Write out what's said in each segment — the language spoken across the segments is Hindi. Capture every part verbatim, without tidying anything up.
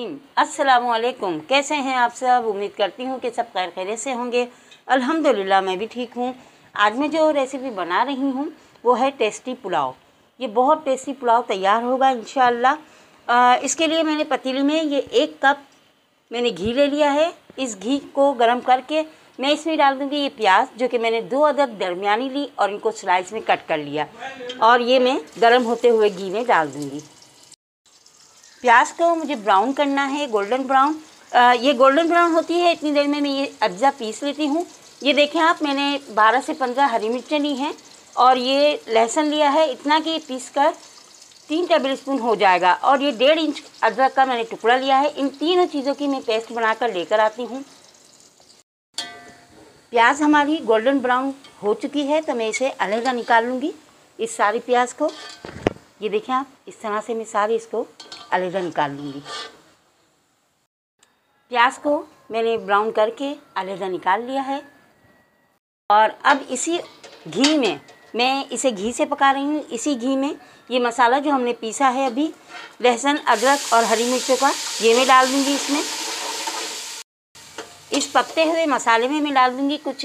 रहीम। अस्सलामुअलैकुम, कैसे हैं आप सब? उम्मीद करती हूँ कि सब खैर खैरियत से होंगे। अल्हम्दुलिल्लाह मैं भी ठीक हूँ। आज मैं जो रेसिपी बना रही हूँ वो है टेस्टी पुलाव। ये बहुत टेस्टी पुलाव तैयार होगा इंशाअल्लाह। इसके लिए मैंने पतीली में ये एक कप मैंने घी ले लिया है। इस घी को गर्म करके मैं इसमें डाल दूँगी ये प्याज, जो कि मैंने दो अदद दरमियानी ली और इनको स्लाइस में कट कर लिया, और ये मैं गर्म होते हुए घी में डाल दूँगी। प्याज को मुझे ब्राउन करना है, गोल्डन ब्राउन। ये गोल्डन ब्राउन होती है, इतनी देर में मैं ये अज्जा पीस लेती हूँ। ये देखें आप, मैंने बारह से पंद्रह हरी मिर्चें ली हैं और ये लहसुन लिया है इतना कि पीस कर तीन टेबल स्पून हो जाएगा, और ये डेढ़ इंच अदरक का मैंने टुकड़ा लिया है। इन तीनों चीज़ों की मैं पेस्ट बनाकर लेकर आती हूँ। प्याज हमारी गोल्डन ब्राउन हो चुकी है तो मैं इसे अलहदा निकाल लूँगी, इस सारी प्याज को। ये देखें आप, इस तरह से मैं सारी इसको अलहदा निकाल लूँगी। प्याज को मैंने ब्राउन करके अलहदा निकाल लिया है, और अब इसी घी में, मैं इसे घी से पका रही हूँ, इसी घी में ये मसाला जो हमने पीसा है अभी, लहसुन अदरक और हरी मिर्चों का, ये मैं डाल दूँगी इसमें। इस पकते हुए मसाले में मैं डाल दूँगी कुछ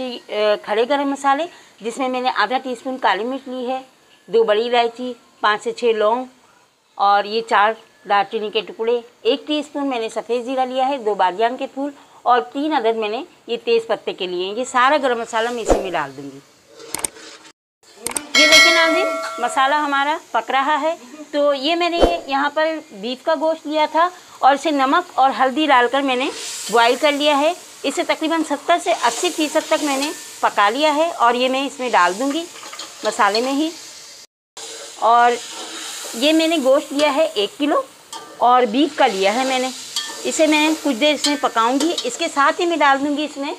खड़े गरम मसाले, जिसमें मैंने आधा टीस्पून काली मिर्च ली है, दो बड़ी इलायची, पाँच से छः लौंग, और ये चार दालचीनी के टुकड़े, एक टीस्पून मैंने सफ़ेद जीरा लिया है, दो बादियान के फूल, और तीन अदद मैंने ये तेज़ पत्ते के लिए। ये सारा गरम मसाला मैं इसी में डाल दूँगी। ये देखिए नाज़रीन, मसाला हमारा पक रहा है। तो ये मैंने यहाँ पर बीफ का गोश्त लिया था और इसे नमक और हल्दी डालकर मैंने बॉयल कर लिया है। इसे तकरीबन सत्तर से अस्सी फीसद तक मैंने पका लिया है, और ये मैं इसमें डाल दूँगी मसाले में ही। और ये मैंने गोश्त लिया है एक किलो और बीफ का लिया है मैंने। इसे मैं कुछ देर इसमें पकाऊंगी। इसके साथ ही मैं डाल दूंगी इसमें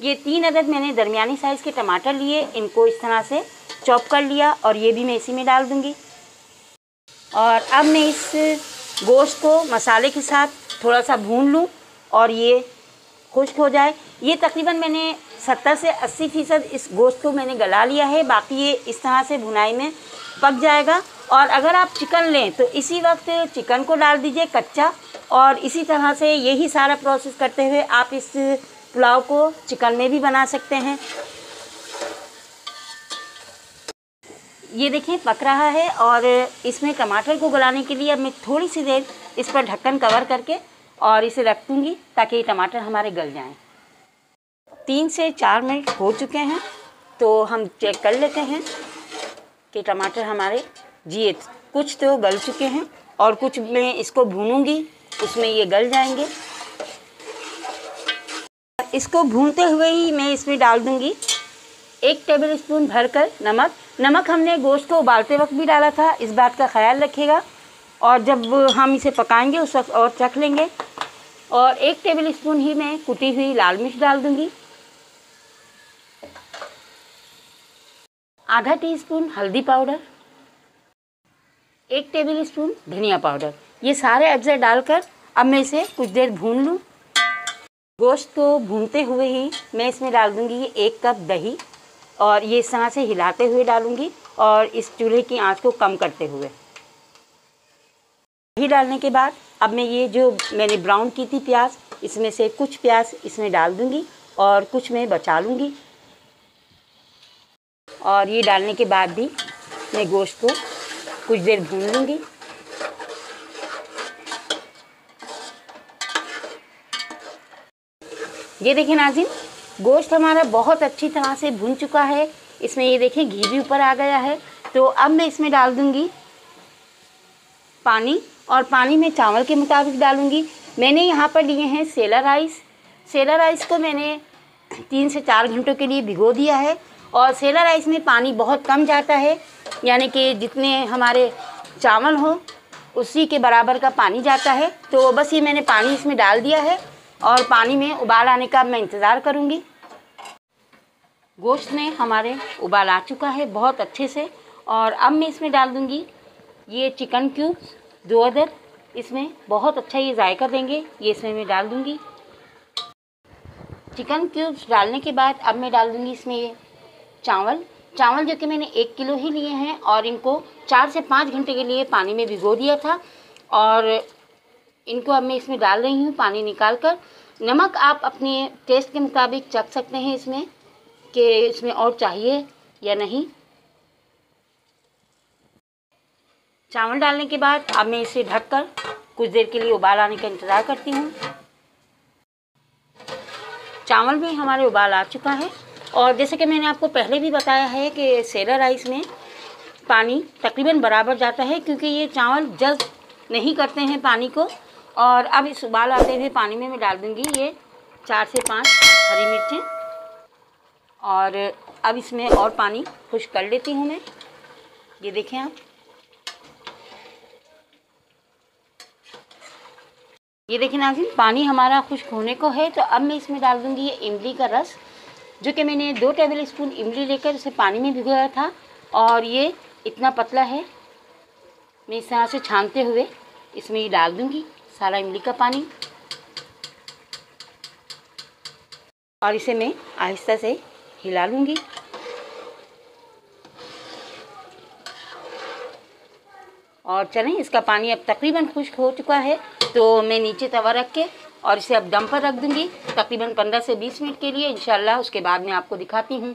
ये तीन अदद मैंने दरमियानी साइज़ के टमाटर लिए, इनको इस तरह से चॉप कर लिया, और ये भी मैं इसी में डाल दूंगी। और अब मैं इस गोश्त को मसाले के साथ थोड़ा सा भून लूं और ये खुश्क हो जाए। ये तकरीबन मैंने सत्तर से अस्सी फीसद इस गोश्त को मैंने गला लिया है, बाकी ये इस तरह से भुनाई में पक जाएगा। और अगर आप चिकन लें तो इसी वक्त चिकन को डाल दीजिए कच्चा, और इसी तरह से यही सारा प्रोसेस करते हुए आप इस पुलाव को चिकन में भी बना सकते हैं। ये देखें पक रहा है, और इसमें टमाटर को गलाने के लिए अब मैं थोड़ी सी देर इस पर ढक्कन कवर करके और इसे रख दूँगी, ताकि ये टमाटर हमारे गल जाएं। तीन से चार मिनट हो चुके हैं, तो हम चेक कर लेते हैं कि टमाटर हमारे जी कुछ तो गल चुके हैं, और कुछ मैं इसको भूनूंगी, उसमें ये गल जाएंगे। इसको भूनते हुए ही मैं इसमें डाल दूँगी एक टेबल स्पून भरकर नमक। नमक हमने गोश्त को उबालते वक्त भी डाला था, इस बात का ख्याल रखिएगा, और जब हम इसे पकाएंगे उस वक्त और चख लेंगे। और एक टेबल स्पून ही मैं कुटी हुई लाल मिर्च डाल दूँगी, आधा टीस्पून हल्दी पाउडर, एक टेबल स्पून धनिया पाउडर, ये सारे अज्जा डालकर अब मैं इसे कुछ देर भून लूँ। गोश्त को भूनते हुए ही मैं इसमें डाल दूँगी ये एक कप दही, और ये इस तरह से हिलाते हुए डालूँगी, और इस चूल्हे की आंच को कम करते हुए। दही डालने के बाद अब मैं ये जो मैंने ब्राउन की थी प्याज, इसमें से कुछ प्याज इसमें डाल दूँगी और कुछ मैं बचा लूँगी, और ये डालने के बाद भी मैं गोश्त को कुछ देर भून लूँगी। ये देखें नाज़रीन, गोश्त हमारा बहुत अच्छी तरह से भून चुका है। इसमें ये देखें घी भी ऊपर आ गया है। तो अब मैं इसमें डाल दूँगी पानी, और पानी में चावल के मुताबिक डालूँगी। मैंने यहाँ पर लिए हैं सेला राइस। सेला राइस को मैंने तीन से चार घंटों के लिए भिगो दिया है, और सेला राइस में पानी बहुत कम जाता है, यानी कि जितने हमारे चावल हों उसी के बराबर का पानी जाता है। तो बस ये मैंने पानी इसमें डाल दिया है, और पानी में उबाल आने का मैं इंतज़ार करूँगी। गोश्त में हमारे उबाल आ चुका है बहुत अच्छे से, और अब मैं इसमें डाल दूँगी ये चिकन क्यूब्स दो अदद, इसमें बहुत अच्छा ये जायका देंगे, ये इसमें मैं डाल दूँगी। चिकन क्यूब्स डालने के बाद अब मैं डाल दूँगी इसमें ये चावल। चावल जो कि मैंने एक किलो ही लिए हैं, और इनको चार से पाँच घंटे के लिए पानी में भिगो दिया था, और इनको अब मैं इसमें डाल रही हूँ पानी निकाल कर। नमक आप अपने टेस्ट के मुताबिक चख सकते हैं इसमें कि इसमें और चाहिए या नहीं। चावल डालने के बाद अब मैं इसे ढककर कुछ देर के लिए उबाल आने का इंतज़ार करती हूँ। चावल में हमारे उबाल आ चुका है और जैसे कि मैंने आपको पहले भी बताया है कि सेला राइस में पानी तकरीबन बराबर जाता है क्योंकि ये चावल जल्द नहीं करते हैं पानी को। और अब इस उबाल आते हुए पानी में मैं डाल दूँगी ये चार से पाँच हरी मिर्चें और अब इसमें और पानी खुश कर लेती हूँ मैं। ये देखें आप, ये देखें नाज़िम पानी हमारा खुश्क होने को है। तो अब मैं इसमें डाल दूँगी ये इमली का रस, जो कि मैंने दो टेबल स्पून इमली लेकर उसे पानी में भिगोया था और ये इतना पतला है। मैं इस तरह से छानते हुए इसमें ये डाल दूँगी सारा इमली का पानी और इसे मैं आहिस्ता से हिला लूँगी। और चलें, इसका पानी अब तकरीबन खुश्क हो चुका है तो मैं नीचे तवा रख के और इसे अब दम पर रख दूंगी तकरीबन पंद्रह से बीस मिनट के लिए। इंशाल्लाह उसके बाद मैं आपको दिखाती हूँ।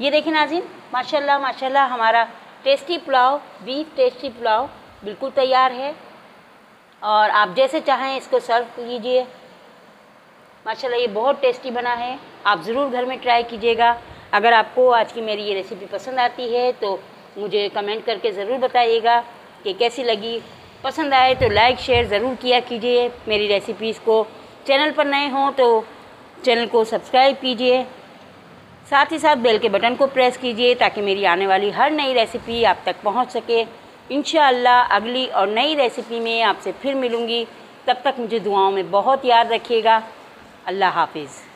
ये देखें नाज़रीन, माशाल्लाह माशाल्लाह हमारा tasty pulao, beef tasty pulao बिल्कुल तैयार है और आप जैसे चाहें इसको सर्व कीजिए। माशाल्लाह ये बहुत टेस्टी बना है, आप ज़रूर घर में ट्राई कीजिएगा। अगर आपको आज की मेरी ये रेसिपी पसंद आती है तो मुझे कमेंट करके ज़रूर बताइएगा कि कैसी लगी। पसंद आए तो लाइक शेयर ज़रूर किया कीजिए। मेरी रेसिपीज़ को, चैनल पर नए हों तो चैनल को सब्सक्राइब कीजिए, साथ ही साथ बेल के बटन को प्रेस कीजिए ताकि मेरी आने वाली हर नई रेसिपी आप तक पहुंच सके। इंशाअल्लाह अगली और नई रेसिपी में आपसे फिर मिलूँगी। तब तक मुझे दुआओं में बहुत याद रखिएगा। अल्लाह हाफिज़।